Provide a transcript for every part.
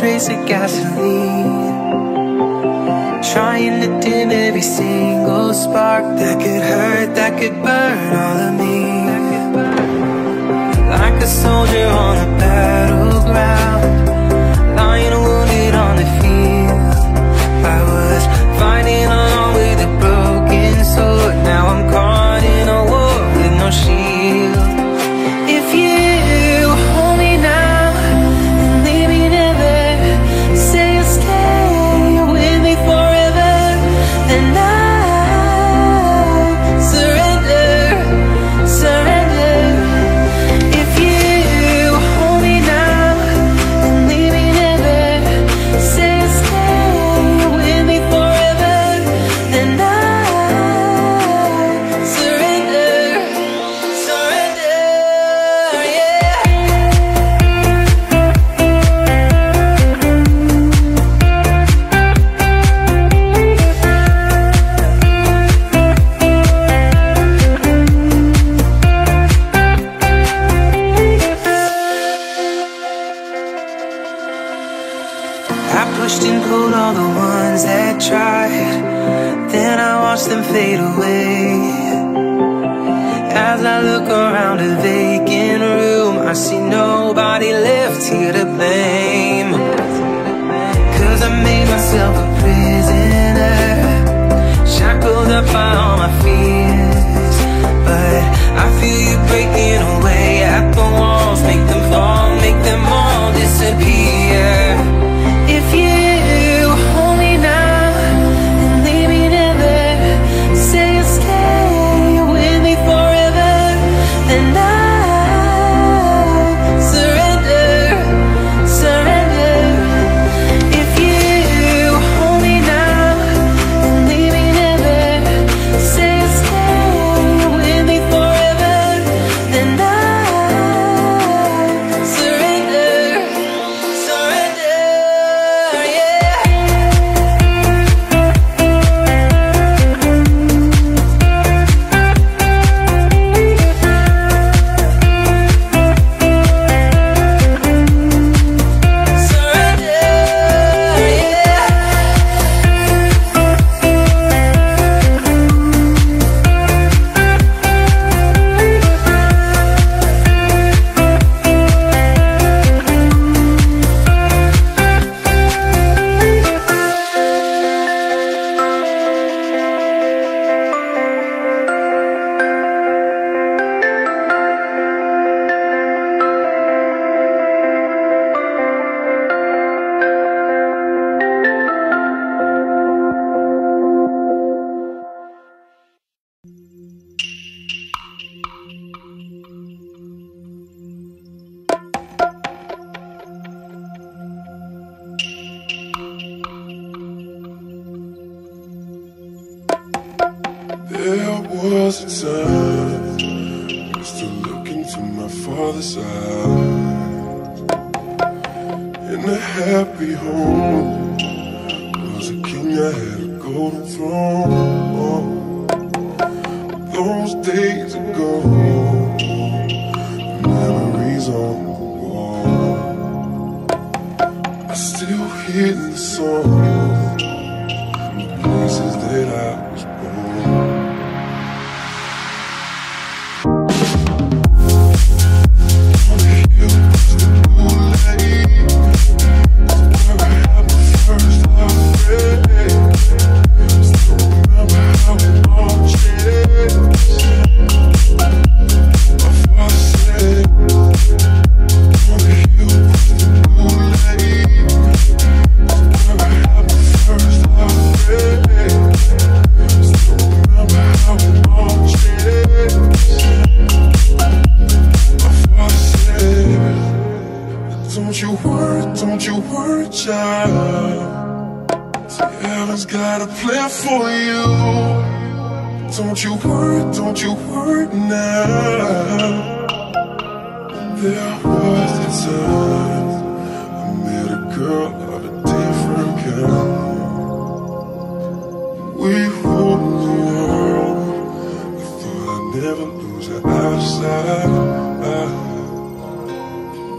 trace of gasoline, trying to dim every single spark that could hurt, that could burn all of me. Like a soldier on a battleground, lying wounded on the field, I was fighting along with a broken sword. Now I'm caught in a war with no shield. If you hold me now and leave me never, say you'll stay with me forever, then I surrender, surrender.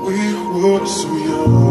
We were so young,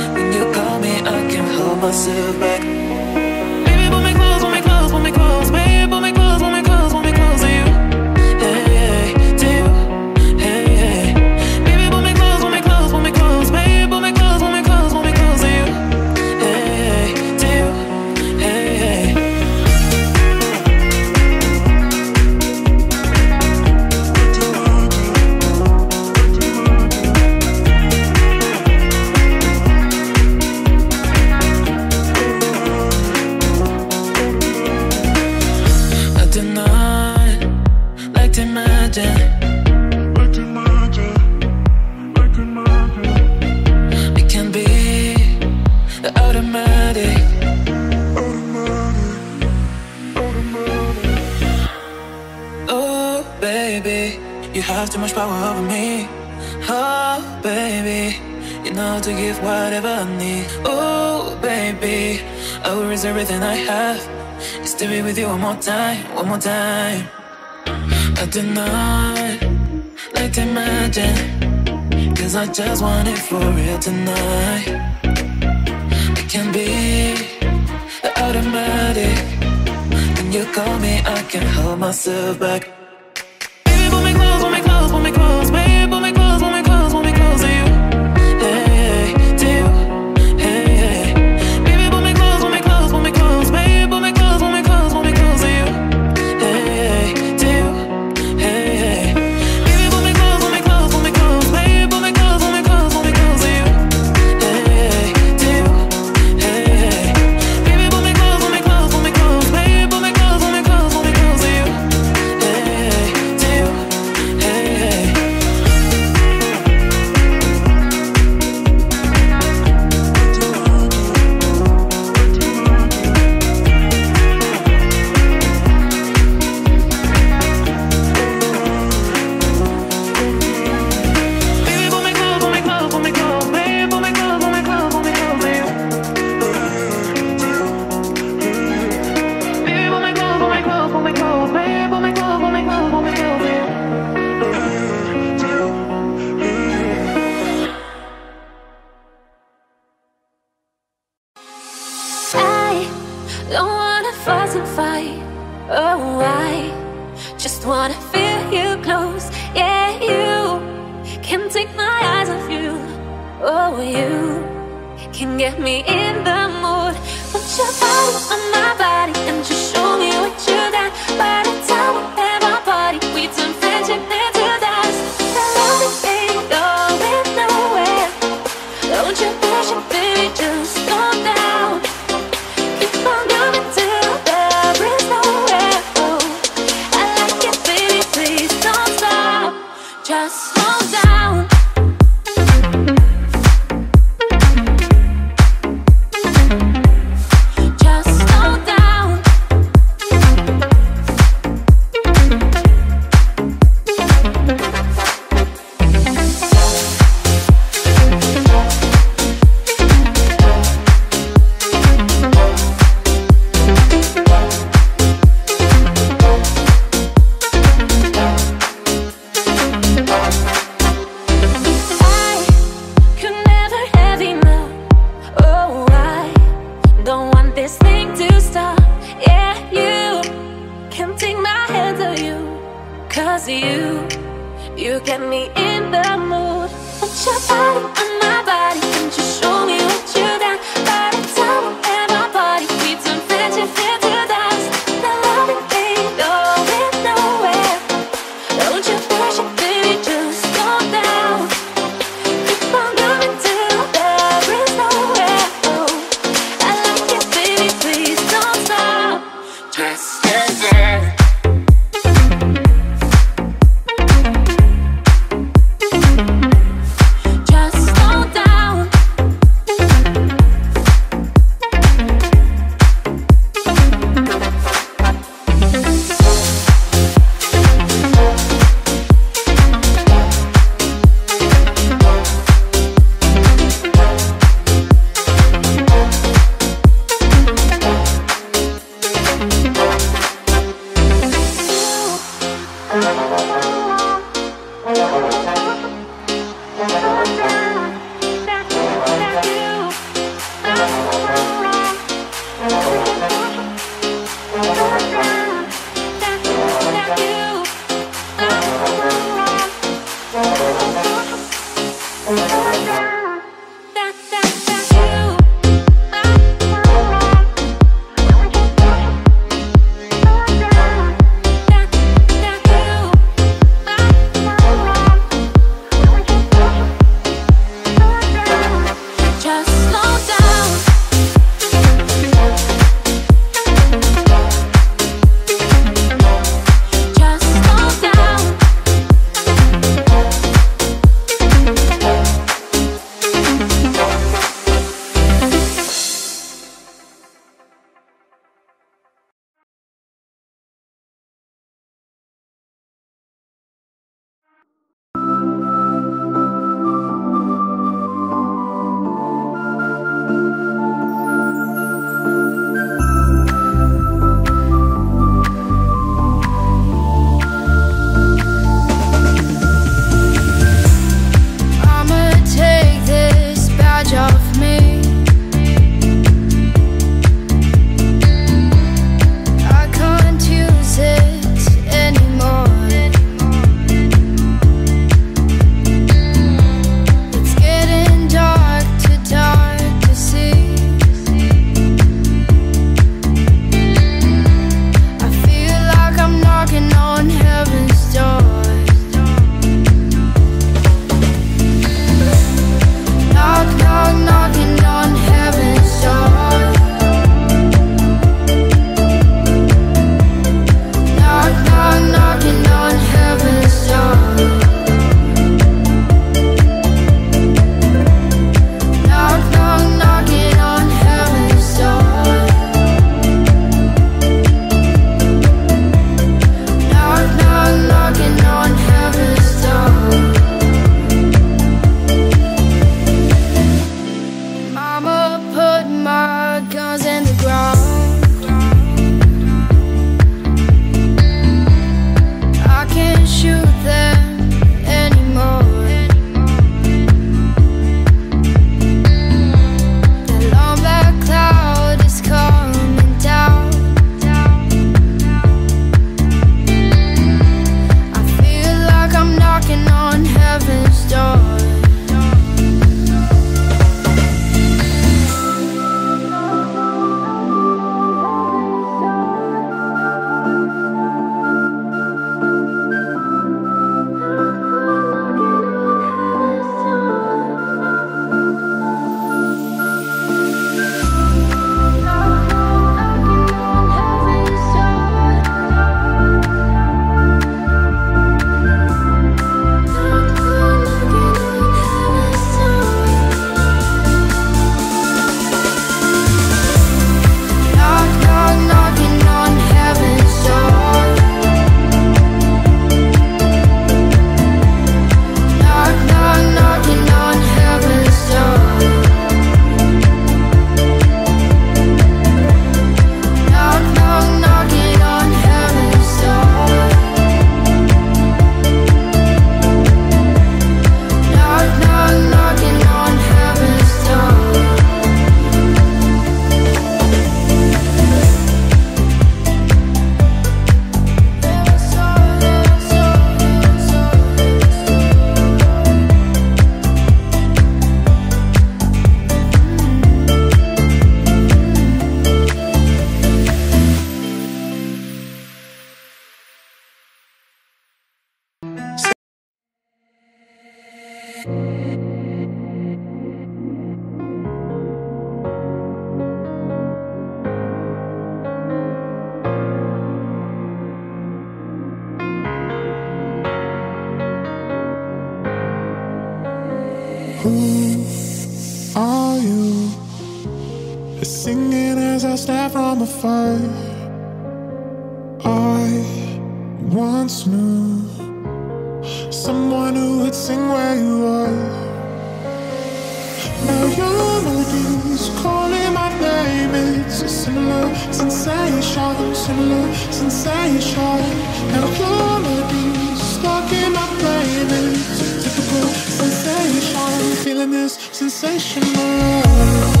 since I shot them similar, since I shot them. And I wanna be stuck in my brain. It's typical sensation. I'm feeling this sensational.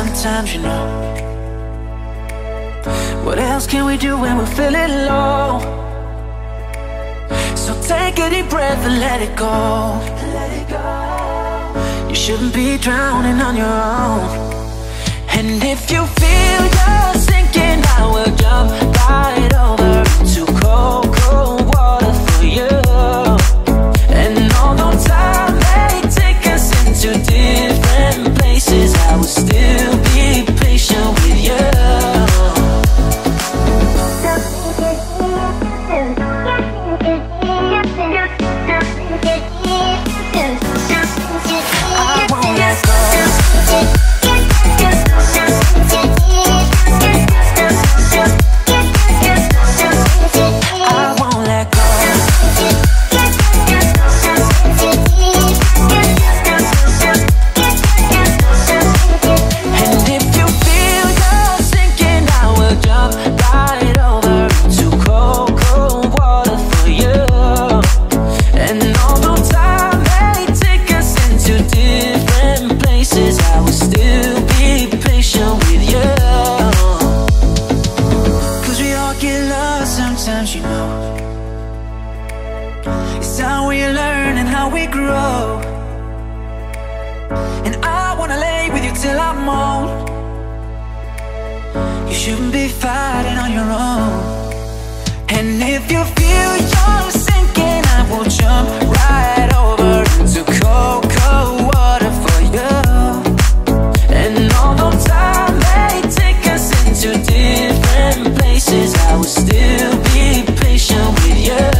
Sometimes, you know, what else can we do when we're feeling low? So take a deep breath and let it go. Let it go. You shouldn't be drowning on your own. And if you feel you're sinking, I will jump right over to cold, cold water for you. And although time may take us into different places, I will still till I'm old. You shouldn't be fighting on your own. And if you feel you're sinking, I will jump right over into cold, cold water for you. And although time may take us into different places, I will still be patient with you.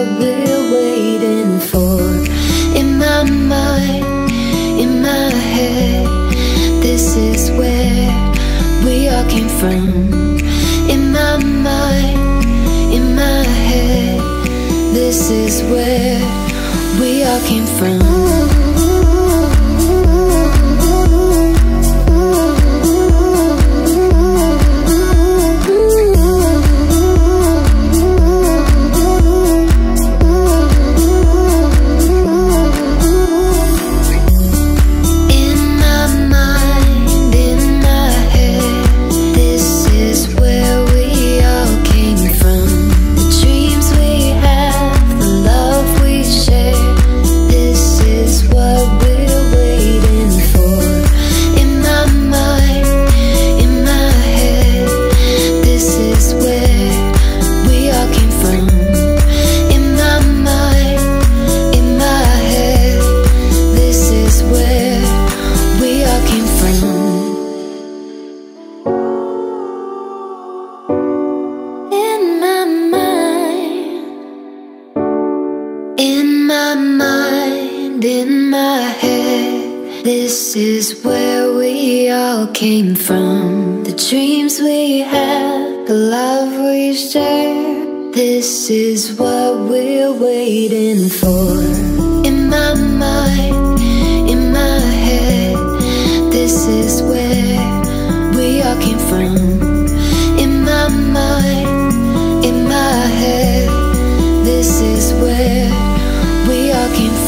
what we're waiting for. In my mind, in my head, this is where we all came from. In my mind, in my head, this is where we all came from. This is where we all came from. The dreams we had, the love we shared, this is what we're waiting for. In my mind, in my head, this is where we all came from. In my mind, in my head, this is where we all came from.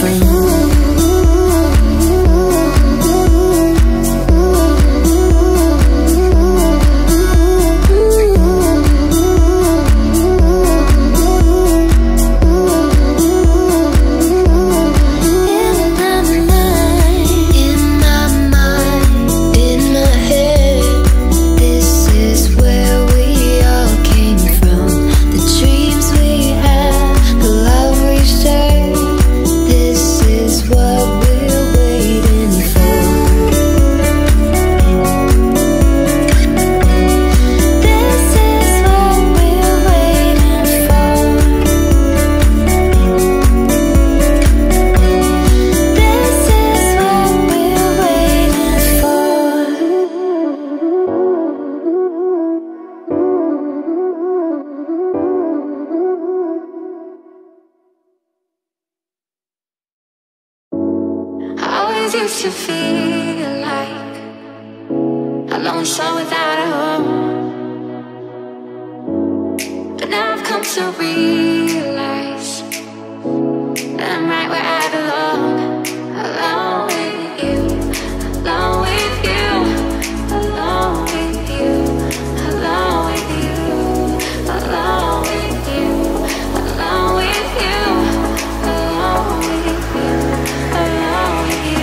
Used to feel like a lone soul without a home, but now I've come to realize that I'm right where I belong. Alone with you, alone with you, alone with you, alone with you, alone with you, alone with you, alone with you, alone with you. Alone with you.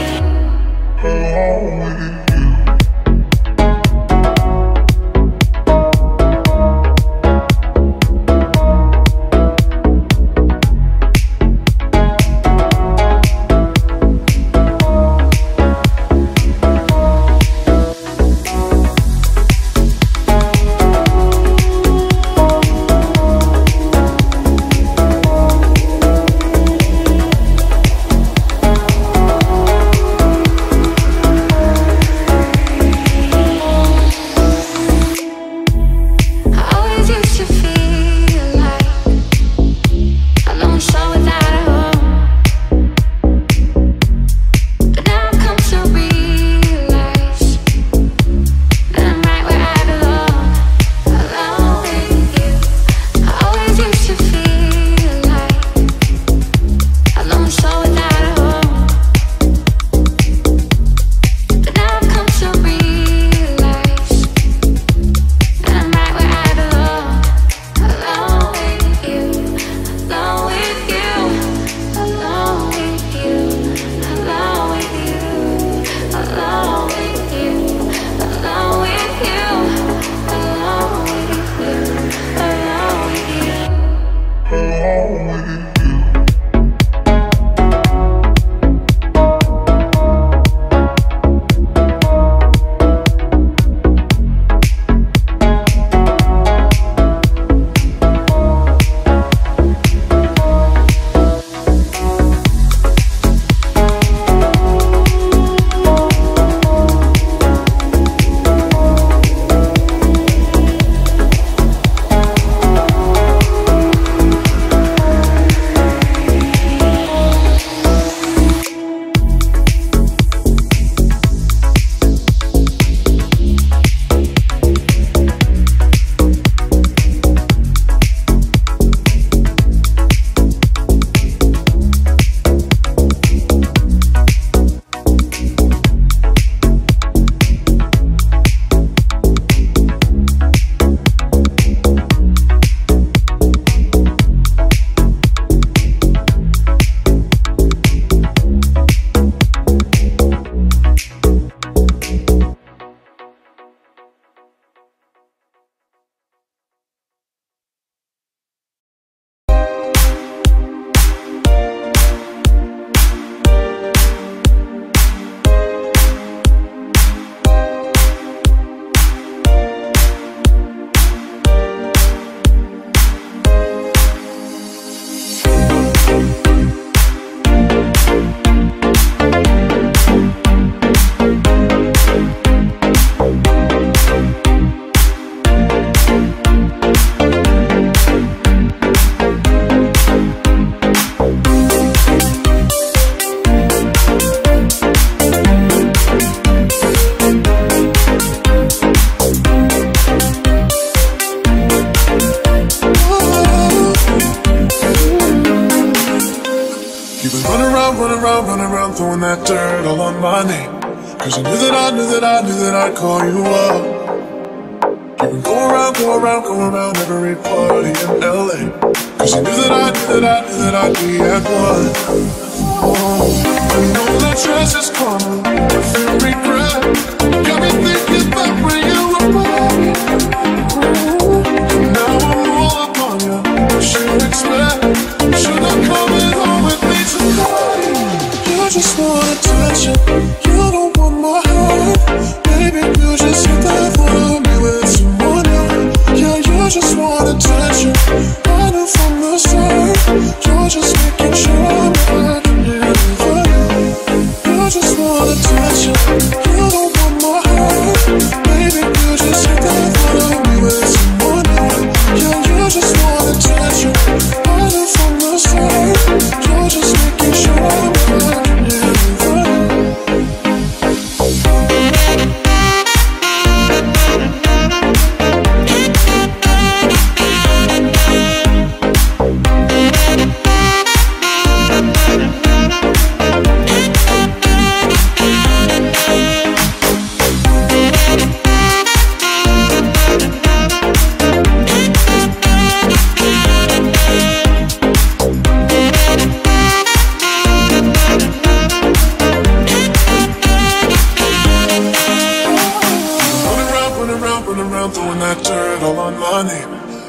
running around, throwing that dirt all on my name. Cause I knew that I'd call you up. You would go around every party in LA. Cause I knew that I'd be at one. Oh, I know that dress is coming with regret. Got me thinking back when you were born. Now I'm all upon you, what you expect. Should I come at home with me tonight? You just want attention, you don't want my heart. Baby, you just hit that for me with someone else. Yeah, you just want attention, I knew from the start. You're just making sure I'm right. You just want attention, you don't want my heart. Baby, you just hit that for me with someone else. Yeah, you just want attention, I knew from the start. You're just making sure I'm right.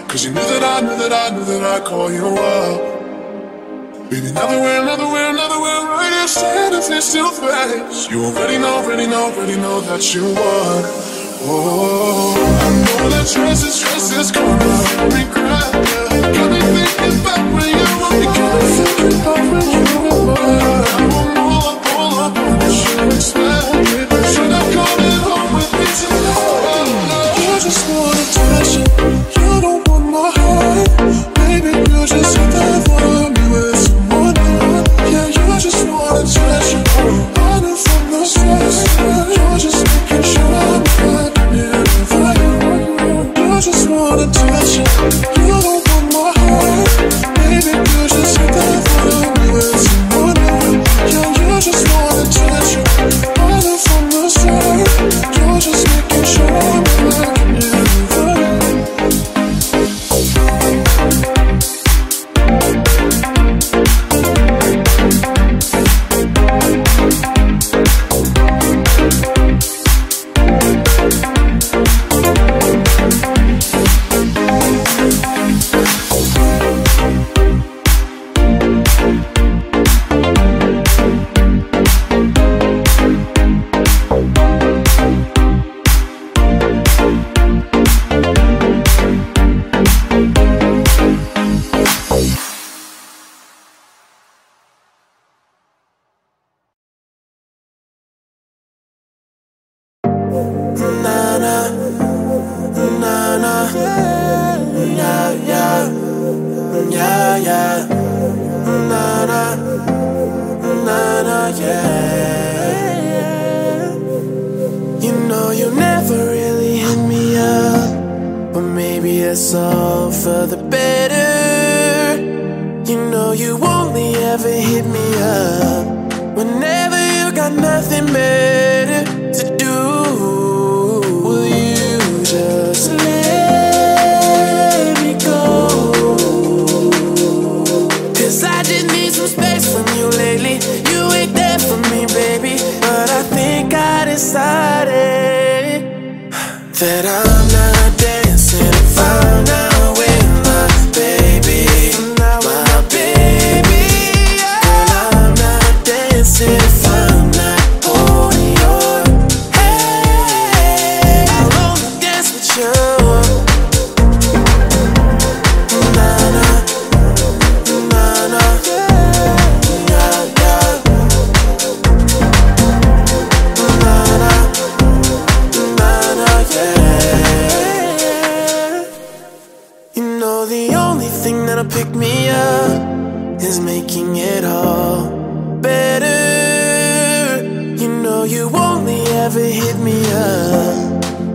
Cause you knew that I'd call you up. Baby, another way, right here, standing face to face. You already know that you won. Oh, I know that dress is coming with regret. Got me thinking back when you were mine. I'm all up on what you expect. Should I come at home with me tonight? You just want attention, you don't want my heart. Baby, you just hit that for me with someone else. Yeah, you just want attention, I knew from the start. You're just making sure I'm right here for you. You just want attention, you don't want my heart. Baby, you just hit that for me with someone else. Yeah, you just want attention, I knew from the start. You're just making sure I'm right here for you.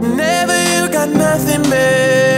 Never, you got nothing better.